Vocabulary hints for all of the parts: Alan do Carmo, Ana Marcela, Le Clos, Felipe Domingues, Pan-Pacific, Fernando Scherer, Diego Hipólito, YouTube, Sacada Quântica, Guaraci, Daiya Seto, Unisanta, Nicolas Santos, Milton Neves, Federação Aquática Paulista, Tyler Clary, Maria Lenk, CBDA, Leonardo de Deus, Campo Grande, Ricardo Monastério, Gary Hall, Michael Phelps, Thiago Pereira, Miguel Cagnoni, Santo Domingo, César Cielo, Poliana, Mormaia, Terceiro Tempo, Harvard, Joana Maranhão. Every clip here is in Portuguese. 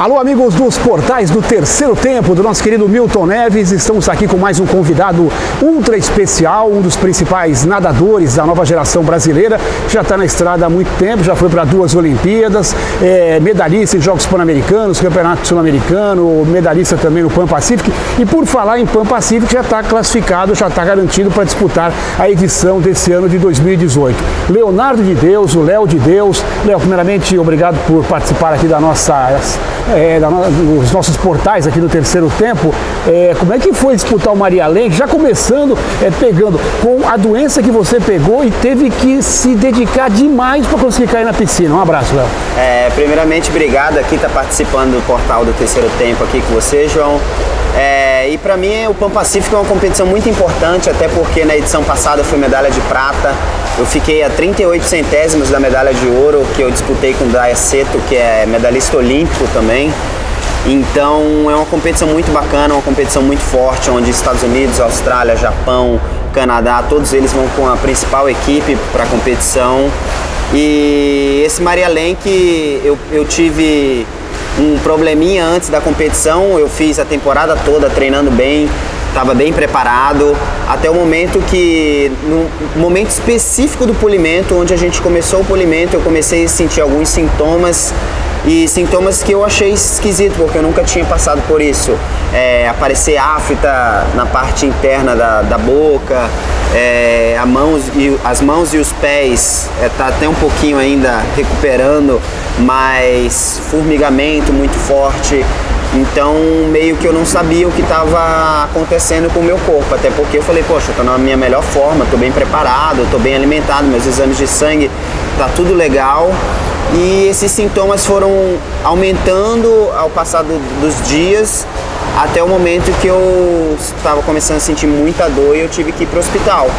Alô, amigos dos portais do Terceiro Tempo, do nosso querido Milton Neves. Estamos aqui com mais um convidado ultra especial, um dos principais nadadores da nova geração brasileira. Já está na estrada há muito tempo, já foi para 2 Olimpíadas, medalhista em Jogos Pan-Americanos, Campeonato Sul-Americano, medalhista também no Pan-Pacific. E por falar em Pan-Pacific, já está classificado, já está garantido para disputar a edição desse ano de 2018. Leonardo de Deus, o Léo de Deus. Léo, primeiramente, obrigado por participar aqui da dos nossos portais aqui do Terceiro Tempo. Como é que foi disputar o Maria Lenk, já começando pegando com a doença que você pegou e teve que se dedicar demais para conseguir cair na piscina? Um abraço, Léo. Primeiramente, obrigado aqui, tá participando do portal do Terceiro Tempo aqui com você, João. E para mim o Pan-Pacific é uma competição muito importante, até porque na edição passada eu fui medalha de prata. Eu fiquei a 38 centésimos da medalha de ouro que eu disputei com o Daiya Seto, que é medalhista olímpico também. Então é uma competição muito bacana, uma competição muito forte, onde Estados Unidos, Austrália, Japão, Canadá, todos eles vão com a principal equipe para a competição. E esse Maria Lenk, eu tive um probleminha antes da competição. Eu fiz a temporada toda treinando bem, estava bem preparado, até o momento que, no momento específico do polimento, onde a gente começou o polimento, eu comecei a sentir alguns sintomas, e sintomas que eu achei esquisito, porque eu nunca tinha passado por isso. Aparecer afta na parte interna da boca, as mãos e os pés, tá até um pouquinho ainda recuperando, mas formigamento muito forte. Então meio que eu não sabia o que estava acontecendo com o meu corpo, até porque eu falei, poxa, eu tô na minha melhor forma, tô bem preparado, tô bem alimentado, meus exames de sangue, tá tudo legal. E esses sintomas foram aumentando ao passar dos dias, até o momento que eu estava começando a sentir muita dor e eu tive que ir para o hospital.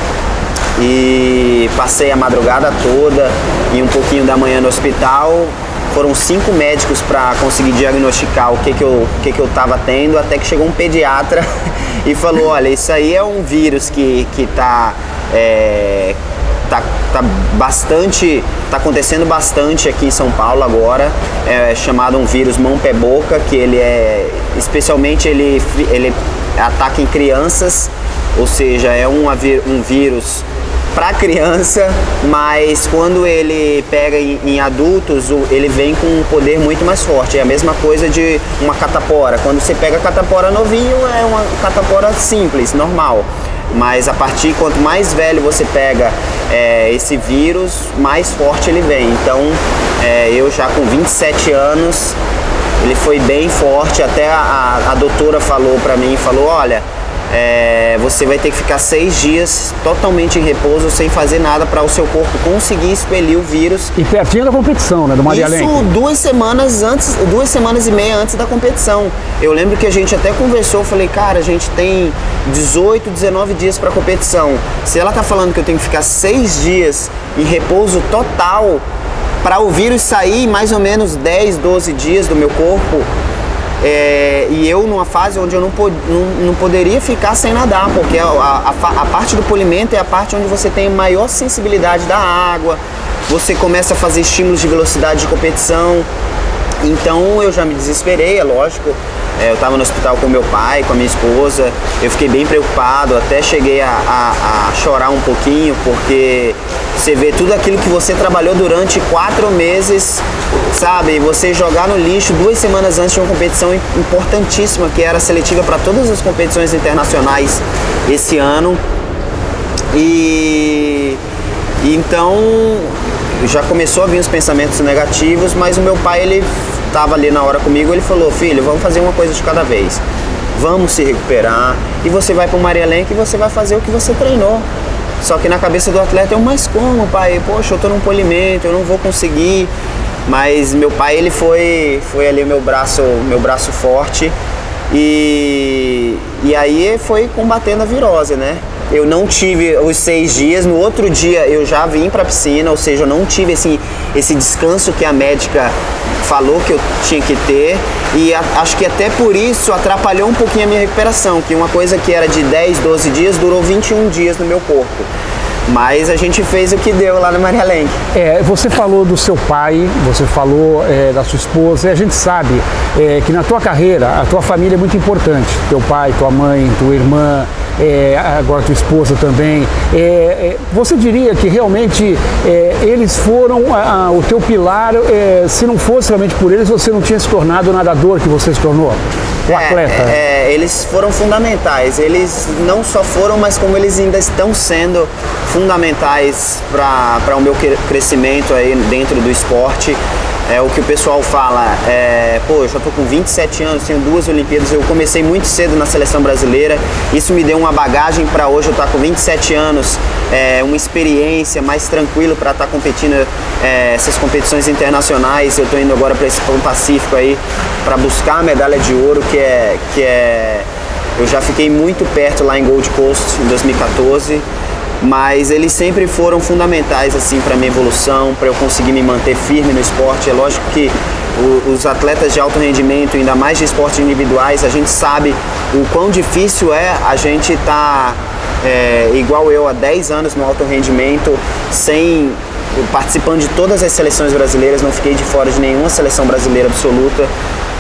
E passei a madrugada toda e um pouquinho da manhã no hospital. Foram 5 médicos para conseguir diagnosticar o que eu estava tendo, até que chegou um pediatra e falou, olha, isso aí é um vírus que tá acontecendo bastante aqui em São Paulo agora, chamado um vírus mão-pé-boca, que ele especialmente ele ataca em crianças, ou seja, é um vírus para criança, mas quando ele pega em adultos, ele vem com um poder muito mais forte. É a mesma coisa de uma catapora. Quando você pega a catapora novinho, é uma catapora simples, normal. Mas quanto mais velho você pega esse vírus, mais forte ele vem. Então, eu já com 27 anos, ele foi bem forte. Até a doutora falou para mim, olha, você vai ter que ficar 6 dias totalmente em repouso, sem fazer nada, para o seu corpo conseguir expelir o vírus. E pertinho da competição, né, do Maria Lenk? Isso, 2 semanas e meia antes da competição. Eu lembro que a gente até conversou, falei, cara, a gente tem 18, 19 dias para a competição. Se ela tá falando que eu tenho que ficar 6 dias em repouso total para o vírus sair mais ou menos 10, 12 dias do meu corpo, e eu numa fase onde eu não poderia ficar sem nadar, porque a parte do polimento é a parte onde você tem maior sensibilidade da água, você começa a fazer estímulos de velocidade de competição. Então eu já me desesperei, é lógico. Eu estava no hospital com meu pai, com a minha esposa, eu fiquei bem preocupado, até cheguei a chorar um pouquinho, porque você vê tudo aquilo que você trabalhou durante 4 meses, sabe? E você jogar no lixo 2 semanas antes de uma competição importantíssima, que era seletiva para todas as competições internacionais esse ano. E então já começou a vir os pensamentos negativos, mas o meu pai, ele estava ali na hora comigo, ele falou, filho, vamos fazer uma coisa de cada vez, vamos se recuperar, e você vai para o Maria Lenk e você vai fazer o que você treinou. Só que na cabeça do atleta, mas como, pai? Poxa, eu estou num polimento, eu não vou conseguir. Mas meu pai, ele foi ali meu braço forte, e aí foi combatendo a virose, né? Eu não tive os 6 dias, no outro dia eu já vim para a piscina, ou seja, eu não tive esse descanso que a médica falou que eu tinha que ter, e acho que até por isso atrapalhou um pouquinho a minha recuperação, que uma coisa que era de 10, 12 dias durou 21 dias no meu corpo. Mas a gente fez o que deu lá na Maria Lenk. É, você falou do seu pai, você falou da sua esposa, e a gente sabe que na tua carreira a tua família é muito importante. Teu pai, tua mãe, tua irmã, agora tua esposa também. Você diria que realmente eles foram o teu pilar, se não fosse realmente por eles, você não tinha se tornado o nadador que você se tornou? Eles foram fundamentais, eles não só foram, mas como eles ainda estão sendo fundamentais para o meu crescimento aí dentro do esporte. É o que o pessoal fala, pô, eu já tô com 27 anos, tenho 2 Olimpíadas, eu comecei muito cedo na seleção brasileira, isso me deu uma bagagem para hoje eu estar com 27 anos, uma experiência mais tranquilo para estar competindo essas competições internacionais. Eu tô indo agora para esse Pan-Pacific aí, para buscar a medalha de ouro, que eu já fiquei muito perto lá em Gold Coast em 2014. Mas eles sempre foram fundamentais assim para minha evolução, para eu conseguir me manter firme no esporte. É lógico que os atletas de alto rendimento, ainda mais de esportes individuais, a gente sabe o quão difícil é a gente estar igual eu há 10 anos no alto rendimento, sem participando de todas as seleções brasileiras, não fiquei de fora de nenhuma seleção brasileira absoluta.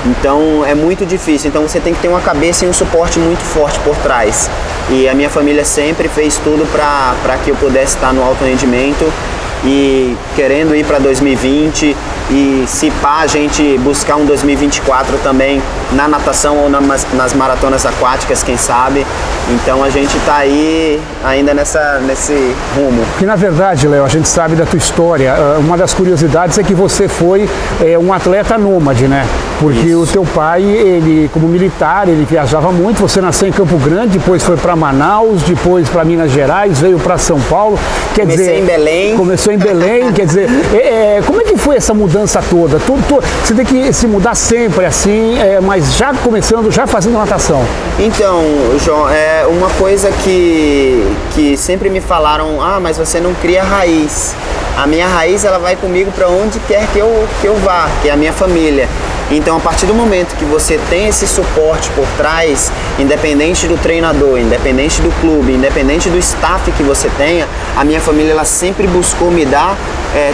Então é muito difícil, então você tem que ter uma cabeça e um suporte muito forte por trás. E a minha família sempre fez tudo para que eu pudesse estar no alto rendimento e querendo ir para 2020 e se pá a gente buscar um 2024 também na natação ou nas maratonas aquáticas, quem sabe. Então a gente está aí ainda nesse rumo. Porque na verdade, Léo, a gente sabe da tua história. Uma das curiosidades é que você foi um atleta nômade, né? Porque isso. O teu pai, ele como militar, ele viajava muito. Você nasceu em Campo Grande, depois foi para Manaus, depois para Minas Gerais, veio para São Paulo. Comecei em Belém. Começou em Belém, quer dizer, como é que foi essa mudança toda? Você tem que se mudar sempre assim, mas já começando, já fazendo natação. Então, João, é uma coisa que sempre me falaram, mas você não cria raiz. A minha raiz, ela vai comigo para onde quer que eu vá, que é a minha família. Então, a partir do momento que você tem esse suporte por trás, independente do treinador, independente do clube, independente do staff que você tenha, a minha família ela sempre buscou me dar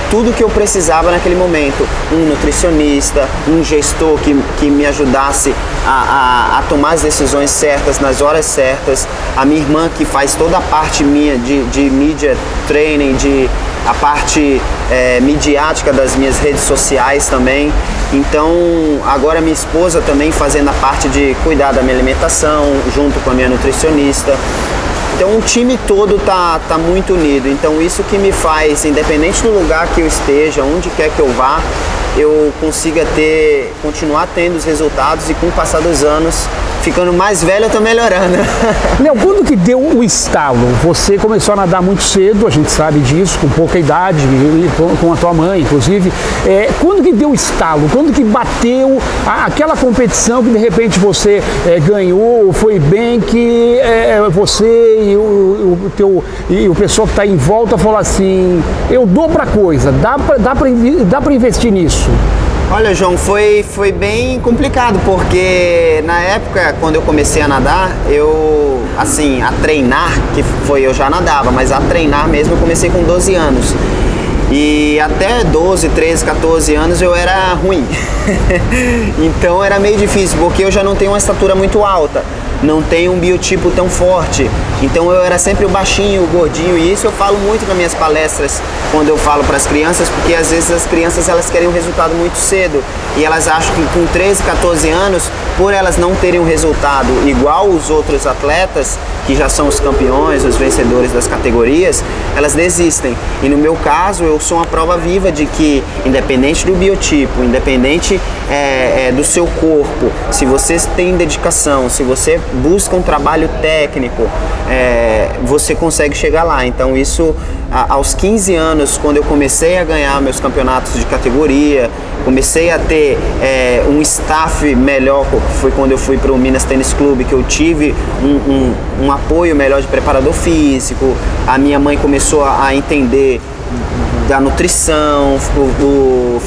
tudo que eu precisava naquele momento. Um nutricionista, um gestor que me ajudasse a tomar as decisões certas, nas horas certas. A minha irmã que faz toda a parte minha de media training, a parte midiática das minhas redes sociais também. Então, agora minha esposa também fazendo a parte de cuidar da minha alimentação, junto com a minha nutricionista. Então, o time todo tá muito unido. Então, isso que me faz, independente do lugar que eu esteja, onde quer que eu vá, eu consiga continuar tendo os resultados e com o passar dos anos, ficando mais velho, eu tô melhorando. Léo, quando que deu o estalo? Você começou a nadar muito cedo, a gente sabe disso, com pouca idade, com a tua mãe, inclusive. Quando que deu o estalo? Quando que bateu aquela competição que de repente você ganhou, foi bem, que você e o pessoal que está em volta falou assim, eu dou pra coisa, dá pra investir nisso? Olha, João, foi bem complicado, porque na época, quando eu comecei a nadar, a treinar, eu já nadava, mas a treinar mesmo eu comecei com 12 anos. E até 12, 13, 14 anos eu era ruim. Então era meio difícil, porque eu já não tenho uma estatura muito alta, não tenho um biotipo tão forte. Então eu era sempre o baixinho, o gordinho, e isso eu falo muito nas minhas palestras, quando eu falo para as crianças, porque às vezes as crianças elas querem um resultado muito cedo e elas acham que com 13, 14 anos, por elas não terem um resultado igual os outros atletas, que já são os campeões, os vencedores das categorias, elas desistem. E no meu caso, eu sou uma prova viva de que, independente do biotipo, independente do seu corpo, se você tem dedicação, se você busca um trabalho técnico, você consegue chegar lá. Então isso, aos 15 anos, quando eu comecei a ganhar meus campeonatos de categoria, comecei a ter um staff melhor, foi quando eu fui para o Minas Tênis Clube, que eu tive um apoio melhor de preparador físico, a minha mãe começou a entender da nutrição, o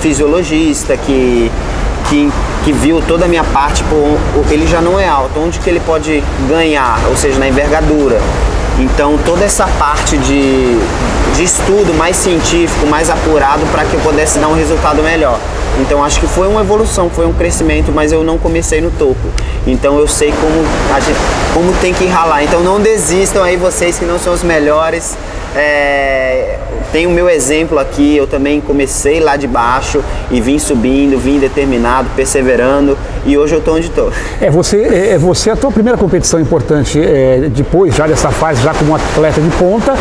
fisiologista que viu toda a minha parte, ele já não é alto, onde que ele pode ganhar, ou seja, na envergadura. Então toda essa parte de estudo mais científico, mais apurado, para que eu pudesse dar um resultado melhor. Então acho que foi uma evolução, foi um crescimento, mas eu não comecei no topo. Então eu sei como tem que ralar. Então não desistam aí vocês que não são os melhores. Tem o meu exemplo aqui, eu também comecei lá de baixo e vim subindo, vim determinado, perseverando, e hoje eu estou onde estou. A tua primeira competição importante, depois já dessa fase, já como atleta de ponta,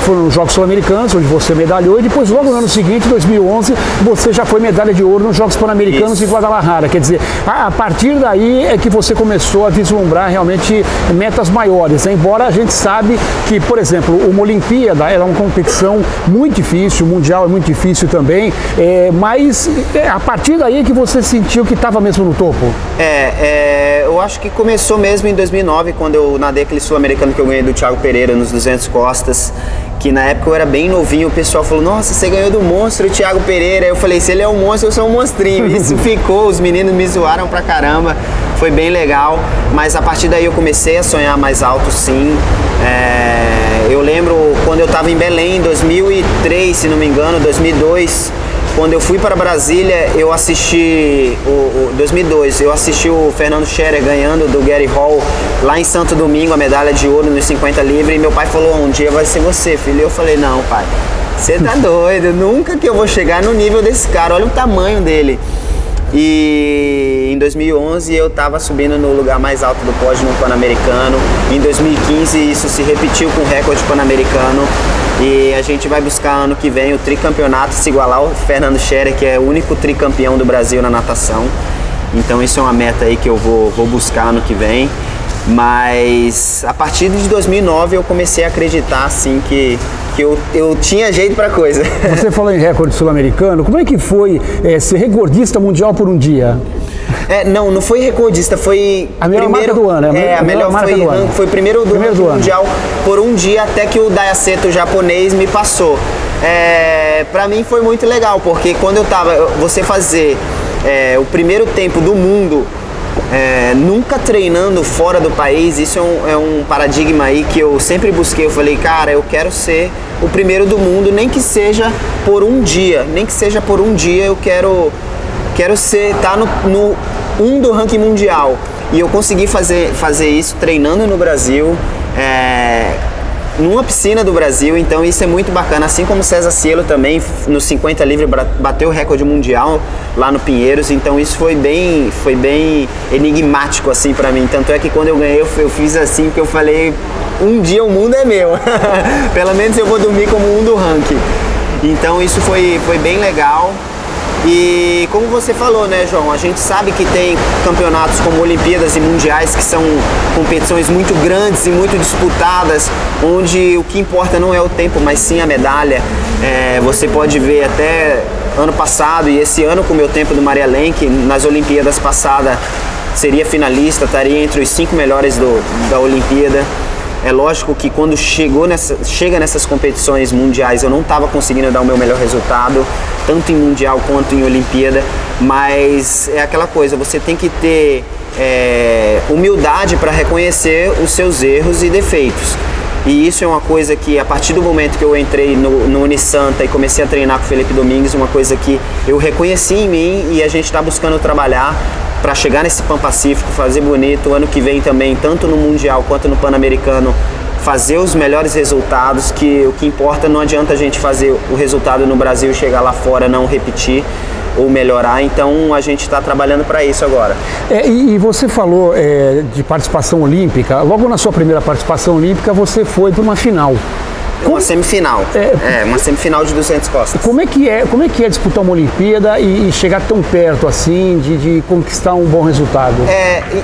foram os Jogos Sul-Americanos, onde você medalhou, e depois logo no ano seguinte, 2011, você já foi medalha de ouro nos Jogos Pan-Americanos de Guadalajara. Quer dizer, a partir daí é que você começou a vislumbrar realmente metas maiores, né? Embora a gente sabe que, por exemplo, uma Olimpíada era uma competição muito difícil, o Mundial é muito difícil também, mas a partir daí é que você sentiu que estava mesmo no topo? Eu acho que começou mesmo em 2009, quando eu nadei aquele sul-americano que eu ganhei do Thiago Pereira nos 200 costas, que na época eu era bem novinho, o pessoal falou, nossa, você ganhou do monstro Thiago Pereira. Eu falei, se ele é um monstro, eu sou um monstrinho. Isso ficou, os meninos me zoaram pra caramba, foi bem legal, mas a partir daí eu comecei a sonhar mais alto, sim. Eu lembro quando eu estava em Belém, em 2003, se não me engano, 2002, quando eu fui para Brasília, eu assisti, 2002, eu assisti o Fernando Scherer ganhando do Gary Hall lá em Santo Domingo, a medalha de ouro nos 50 livre, e meu pai falou, um dia vai ser você, filho. Eu falei, não, pai, você tá doido, nunca que eu vou chegar no nível desse cara, olha o tamanho dele. E em 2011 eu estava subindo no lugar mais alto do pódio no Pan-Americano. Em 2015 isso se repetiu com o recorde Pan-Americano. E a gente vai buscar ano que vem o tricampeonato, se igualar ao Fernando Scherer, que é o único tricampeão do Brasil na natação. Então isso é uma meta aí que eu vou buscar ano que vem. Mas a partir de 2009 eu comecei a acreditar assim que eu tinha jeito pra coisa. Você falou em recorde sul-americano, como é que foi ser recordista mundial por um dia? Não foi recordista, foi... A melhor primeiro, marca do ano. A melhor marca do ano. Foi primeiro do mundial ano. Por um dia, até que o Daiya Seto japonês me passou. Pra mim foi muito legal, porque quando eu tava... Você fazer o primeiro tempo do mundo... nunca treinando fora do país, isso é um paradigma aí que eu sempre busquei. Eu falei, cara, eu quero ser o primeiro do mundo, nem que seja por um dia, eu quero estar no 1 do ranking mundial. E eu consegui fazer isso treinando no Brasil, numa piscina do Brasil, então isso é muito bacana. Assim como César Cielo também, no 50 livre, bateu o recorde mundial lá no Pinheiros, então isso foi bem enigmático assim pra mim. Tanto é que quando eu ganhei, eu fiz assim, porque eu falei, um dia o mundo é meu, pelo menos eu vou dormir como um do ranking. Então isso foi bem legal. E como você falou, né, João, a gente sabe que tem campeonatos como Olimpíadas e Mundiais, que são competições muito grandes e muito disputadas, onde o que importa não é o tempo, mas sim a medalha. Você pode ver até ano passado e esse ano com o meu tempo do Maria Lenk, nas Olimpíadas passadas seria finalista, estaria entre os 5 melhores da Olimpíada. É lógico que quando chega nessas competições mundiais, eu não estava conseguindo dar o meu melhor resultado, tanto em mundial quanto em Olimpíada, mas é aquela coisa, você tem que ter humildade para reconhecer os seus erros e defeitos. E isso é uma coisa que, a partir do momento que eu entrei no Unisanta e comecei a treinar com o Felipe Domingues, uma coisa que eu reconheci em mim, e a gente está buscando trabalhar para chegar nesse Pan-Pacífico, fazer bonito. Ano que vem também, tanto no Mundial quanto no Pan-Americano, fazer os melhores resultados, que o que importa, não adianta a gente fazer o resultado no Brasil e chegar lá fora, não repetir ou melhorar. Então a gente está trabalhando para isso agora. E você falou de participação olímpica. Logo na sua primeira participação olímpica, você foi para uma final. Uma semifinal, uma semifinal de 200 costas. Como é que é disputar uma Olimpíada e chegar tão perto assim de conquistar um bom resultado?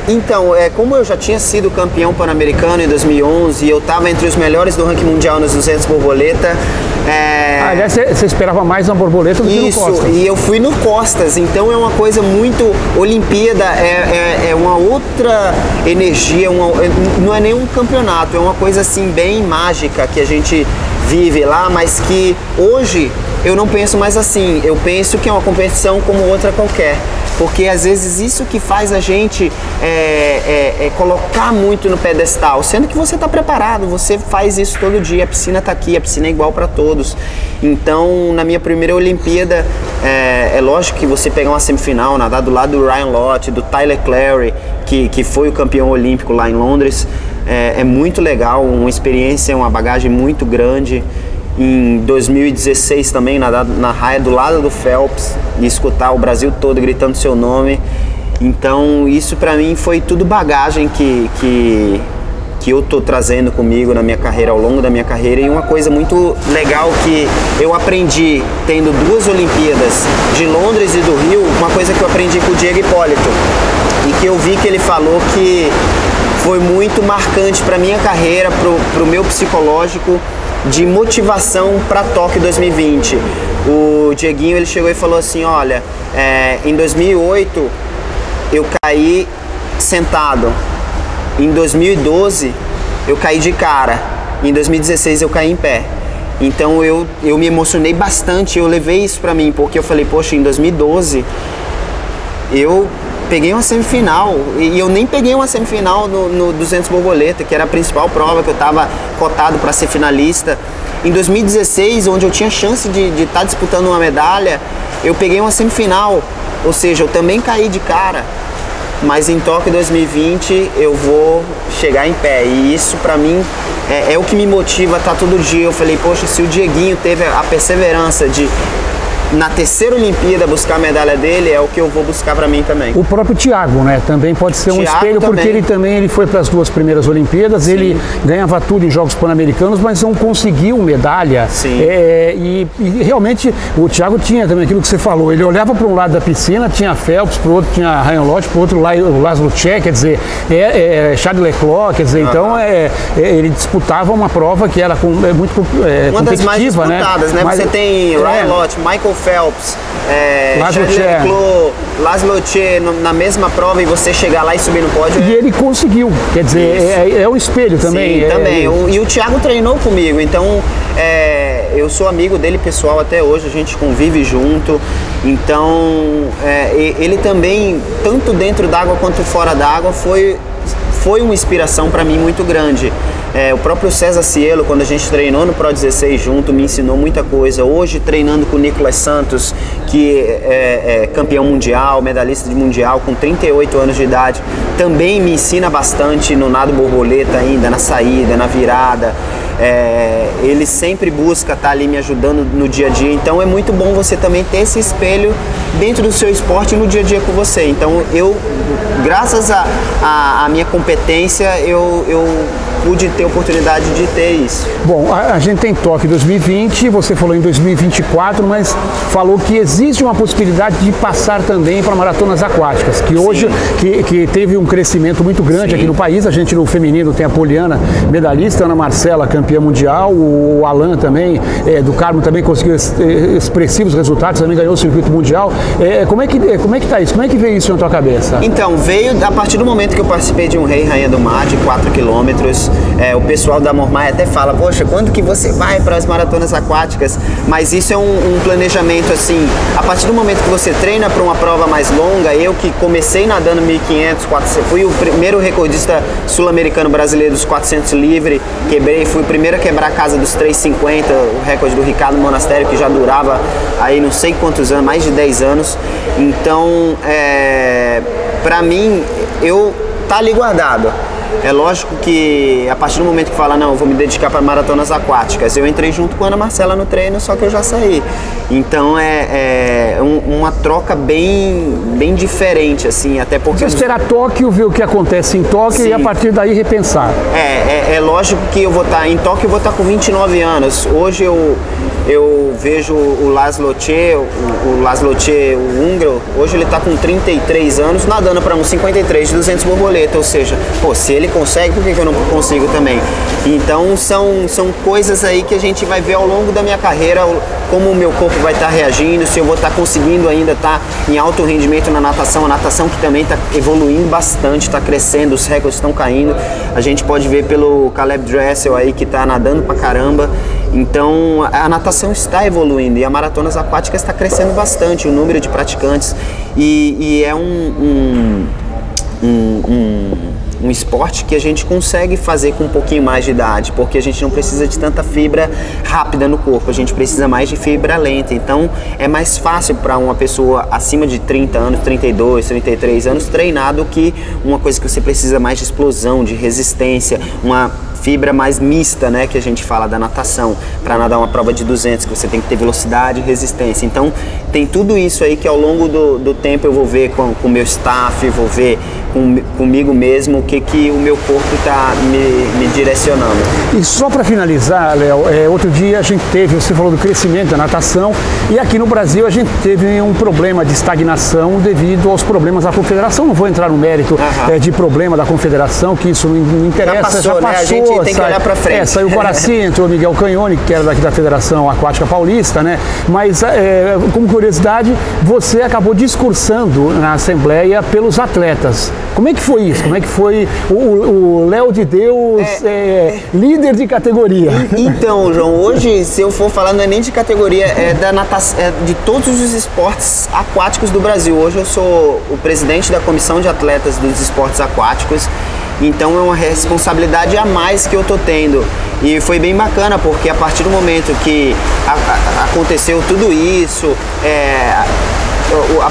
Então, como eu já tinha sido campeão pan-americano em 2011 e eu estava entre os melhores do ranking mundial nos 200 borboleta... Aliás, você esperava mais na borboleta do que no costas. Isso, e eu fui no costas, então é uma coisa muito... Olimpíada é uma outra energia, não é nenhum campeonato, é uma coisa assim bem mágica que a gente vive lá, mas que hoje eu não penso mais assim. Eu penso que é uma competição como outra qualquer. porque às vezes isso que faz a gente colocar muito no pedestal, sendo que você está preparado, você faz isso todo dia, a piscina está aqui, a piscina é igual para todos. Então, na minha primeira Olimpíada, é lógico que você pegar uma semifinal, nadar do lado do Ryan Lochte, do Tyler Clary, que foi o campeão olímpico lá em Londres, é muito legal, uma experiência, uma bagagem muito grande. Em 2016 também, nadar na raia do lado do Phelps e escutar o Brasil todo gritando seu nome. Então isso pra mim foi tudo bagagem que eu tô trazendo comigo na minha carreira, ao longo da minha carreira. E uma coisa muito legal que eu aprendi tendo duas Olimpíadas, de Londres e do Rio, uma coisa que eu aprendi com o Diego Hipólito e que eu vi que ele falou que foi muito marcante pra minha carreira, pro meu psicológico, de motivação para Tóquio 2020. O Dieguinho, ele chegou e falou assim, olha, em 2008 eu caí sentado, em 2012 eu caí de cara, em 2016 eu caí em pé. Então eu me emocionei bastante, eu levei isso para mim, porque eu falei, poxa, em 2012 eu peguei uma semifinal, e eu nem peguei uma semifinal no 200 borboleta, que era a principal prova que eu estava cotado para ser finalista. Em 2016, onde eu tinha chance de estar disputando uma medalha, eu peguei uma semifinal, ou seja, eu também caí de cara, mas em Tóquio 2020 eu vou chegar em pé, e isso para mim é o que me motiva a estar todo dia. Eu falei, poxa, se o Dieguinho teve a perseverança de na terceira Olimpíada buscar a medalha dele, é o que eu vou buscar para mim também. O próprio Thiago, né? Também pode ser um espelho, também. Porque ele foi para as duas primeiras Olimpíadas. Sim. Ele ganhava tudo em Jogos Pan-Americanos, mas não conseguiu medalha. Sim. E realmente o Thiago tinha também aquilo que você falou. Ele olhava para um lado da piscina, tinha Phelps, para o outro tinha Ryan Lochte, para o outro o László Cseh, quer dizer, Le Clos, quer dizer, então ele disputava uma prova que era muito competitiva, né? Uma das mais disputadas, né? Mas você tem Ryan Lochte, Michael Phelps, Le Clos, László Cseh na mesma prova, e você chegar lá e subir no pódio. E ele conseguiu, quer dizer, um espelho também. Sim, também. E o Thiago treinou comigo, então eu sou amigo dele pessoal até hoje, a gente convive junto. Então ele também, tanto dentro d'água quanto fora d'água, foi uma inspiração para mim muito grande. O próprio César Cielo, quando a gente treinou no Pro 16 junto, me ensinou muita coisa. Hoje, treinando com o Nicolas Santos, que é campeão mundial, medalhista de mundial, com 38 anos de idade, também me ensina bastante no nado borboleta ainda, na saída, na virada. Ele sempre busca estar ali me ajudando no dia a dia. Então é muito bom você também ter esse espelho dentro do seu esporte e no dia a dia com você. Então eu, graças à minha competência, eu pude ter a oportunidade de ter isso. Bom, a gente tem Tóquio 2020, você falou em 2024, mas falou que existe uma possibilidade de passar também para maratonas aquáticas, que hoje que teve um crescimento muito grande. Sim. Aqui no país. A gente no feminino tem a Poliana, medalhista, Ana Marcela, campeã mundial, o Alan também, do Carmo, também conseguiu expressivos resultados, também ganhou o circuito mundial. Como é que tá isso? Como é que veio isso na tua cabeça? Então, veio a partir do momento que eu participei de um Rei Rainha do Mar de 4 quilômetros. O pessoal da Mormaia até fala, poxa, quando que você vai para as maratonas aquáticas? Mas isso é um planejamento assim, a partir do momento que você treina para uma prova mais longa. Eu que comecei nadando 1500, 400, fui o primeiro recordista sul-americano brasileiro dos 400 livre, fui o primeiro a quebrar a casa dos 350, o recorde do Ricardo Monastério, que já durava aí não sei quantos anos, mais de 10 anos. Então, pra mim, tá ali guardado. É lógico que a partir do momento que fala, não, eu vou me dedicar para maratonas aquáticas, eu entrei junto com a Ana Marcela no treino, só que eu já saí. Então uma troca bem diferente, assim, até porque... Você esperar Tóquio, ver o que acontece em Tóquio. Sim. E a partir daí repensar. É lógico que eu vou estar em Tóquio, eu vou estar com 29 anos. Hoje eu vejo o László Cseh, o húngaro, hoje ele está com 33 anos, nadando para uns 53 de 200 borboleta, ou seja, pô, se ele consegue, por que eu não consigo também? Então são coisas aí que a gente vai ver ao longo da minha carreira, como o meu corpo vai estar reagindo, se eu vou estar conseguindo ainda estar em alto rendimento na natação, a natação que também está evoluindo bastante, está crescendo, os recordes estão caindo, a gente pode ver pelo Caleb Dressel aí, que está nadando pra caramba. Então a natação está evoluindo e a maratona aquática está crescendo bastante, o número de praticantes, e é um esporte que a gente consegue fazer com um pouquinho mais de idade, porque a gente não precisa de tanta fibra rápida no corpo, a gente precisa mais de fibra lenta. Então é mais fácil para uma pessoa acima de 30 anos, 32, 33 anos treinar do que uma coisa que você precisa mais de explosão, de resistência, uma fibra mais mista, né, que a gente fala da natação, para nadar uma prova de 200, que você tem que ter velocidade e resistência. Então tem tudo isso aí que ao longo do tempo eu vou ver com o meu staff, vou ver comigo mesmo o que o meu corpo está me direcionando. E só para finalizar, Léo, outro dia a gente teve, você falou do crescimento da natação, e aqui no Brasil a gente teve um problema de estagnação devido aos problemas da Confederação. Não vou entrar no mérito de problema da Confederação, que isso não interessa, já passou, né? Tem que olhar para frente. Saiu o Guaraci, entrou o Miguel Cagnoni, que era daqui da Federação Aquática Paulista, né? Mas, como curiosidade, você acabou discursando na Assembleia pelos atletas. Como é que foi isso? Como é que foi o Léo de Deus, líder de categoria? Então, João, hoje, se eu for falar, não é nem de categoria, é da natação, de todos os esportes aquáticos do Brasil. Hoje eu sou o presidente da Comissão de Atletas dos Esportes Aquáticos. Então é uma responsabilidade a mais que eu tô tendo. E foi bem bacana, porque a partir do momento que aconteceu tudo isso, a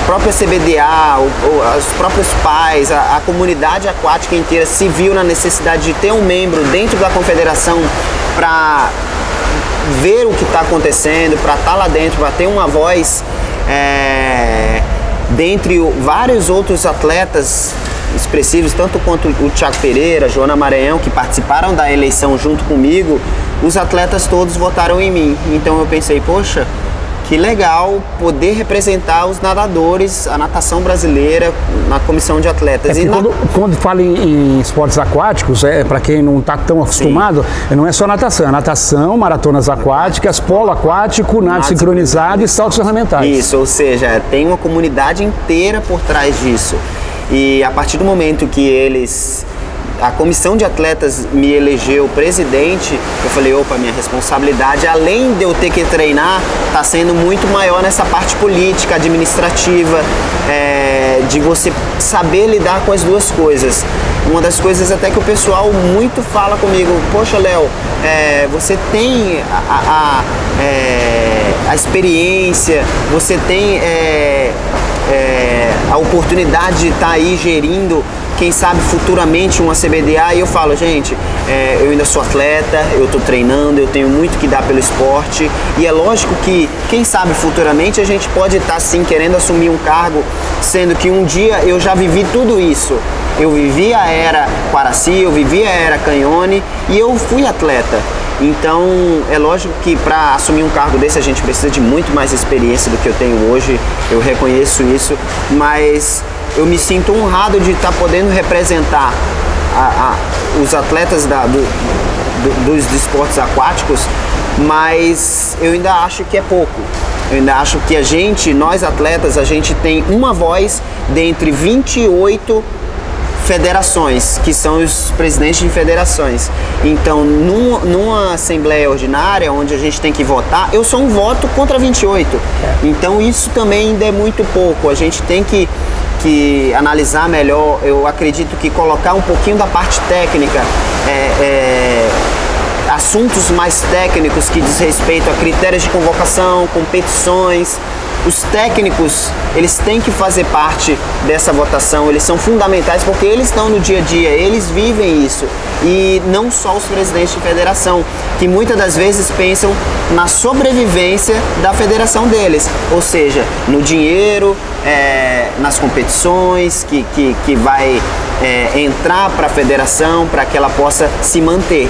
própria CBDA, os próprios pais, a comunidade aquática inteira se viu na necessidade de ter um membro dentro da confederação para ver o que está acontecendo, para estar lá dentro, para ter uma voz, dentre vários outros atletas expressivos, tanto quanto o Thiago Pereira, Joana Maranhão, que participaram da eleição junto comigo, os atletas todos votaram em mim. Então eu pensei, poxa, que legal poder representar os nadadores, a natação brasileira na comissão de atletas. Quando fala em esportes aquáticos, para quem não está tão acostumado, não é só natação, é natação, maratonas aquáticas, polo aquático, nado sincronizado e saltos ornamentais. Isso, ou seja, tem uma comunidade inteira por trás disso. E a partir do momento que a comissão de atletas me elegeu presidente, eu falei, opa, minha responsabilidade, além de eu ter que treinar, está sendo muito maior nessa parte política, administrativa, de você saber lidar com as duas coisas. Uma das coisas até que o pessoal muito fala comigo, poxa, Léo, você tem a experiência, você tem a oportunidade de estar aí gerindo, quem sabe futuramente, uma CBDA. E eu falo, gente, eu ainda sou atleta, eu estou treinando, eu tenho muito que dar pelo esporte, e é lógico que, quem sabe futuramente, a gente pode estar sim querendo assumir um cargo, sendo que um dia eu já vivi tudo isso. Eu vivi a era Guaraci, eu vivi a era Cagnoni, e eu fui atleta. Então é lógico que para assumir um cargo desse a gente precisa de muito mais experiência do que eu tenho hoje, eu reconheço isso, mas eu me sinto honrado de estar podendo representar os atletas dos esportes aquáticos, mas eu ainda acho que é pouco. Eu ainda acho que nós atletas, a gente tem uma voz dentre 28 federações, que são os presidentes de federações. Então, numa assembleia ordinária, onde a gente tem que votar, eu sou um voto contra 28. Então, isso também ainda é muito pouco. A gente tem que analisar melhor. Eu acredito que colocar um pouquinho da parte técnica, assuntos mais técnicos que diz respeito a critérios de convocação, competições. Os técnicos, eles têm que fazer parte dessa votação, eles são fundamentais porque eles estão no dia a dia, eles vivem isso. E não só os presidentes de federação, que muitas das vezes pensam na sobrevivência da federação deles, ou seja, no dinheiro, nas competições que vai entrar para a federação, para que ela possa se manter.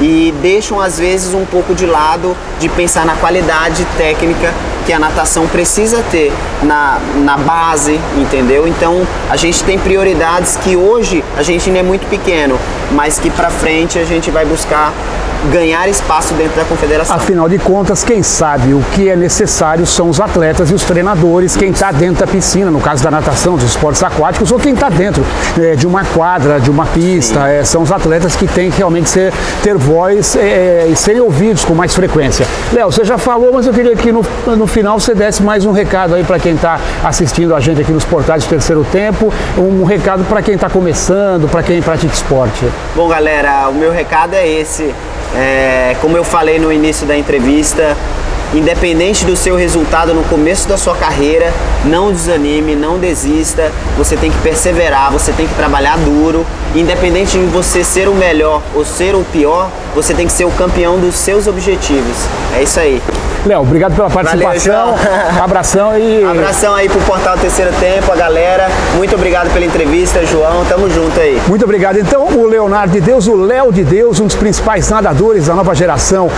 E deixam às vezes um pouco de lado de pensar na qualidade técnica que a natação precisa ter na base, entendeu? Então a gente tem prioridades que hoje a gente ainda é muito pequeno, mas que pra frente a gente vai buscar ganhar espaço dentro da confederação. Afinal de contas, quem sabe o que é necessário são os atletas e os treinadores, quem está dentro da piscina, no caso da natação, dos esportes aquáticos, ou quem está dentro de uma quadra, de uma pista, são os atletas que têm que realmente ter voz e serem ouvidos com mais frequência. Léo, você já falou, mas eu queria que no final você desse mais um recado aí para quem está assistindo a gente aqui nos portais do Terceiro Tempo, um recado para quem está começando, para quem pratica esporte. Bom, galera, o meu recado é esse. Como eu falei no início da entrevista, independente do seu resultado no começo da sua carreira, não desanime, não desista, você tem que perseverar, você tem que trabalhar duro, independente de você ser o melhor ou ser o pior, você tem que ser o campeão dos seus objetivos, é isso aí. Léo, obrigado pela participação. Valeu, abração e... Abração aí pro Portal Terceiro Tempo, a galera. Muito obrigado pela entrevista, João. Tamo junto aí. Muito obrigado. Então, o Leonardo de Deus, o Léo de Deus, um dos principais nadadores da nova geração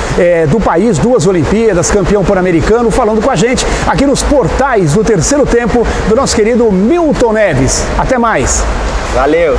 do país, 2 Olimpíadas, campeão pan-americano, falando com a gente aqui nos portais do Terceiro Tempo do nosso querido Milton Neves. Até mais. Valeu.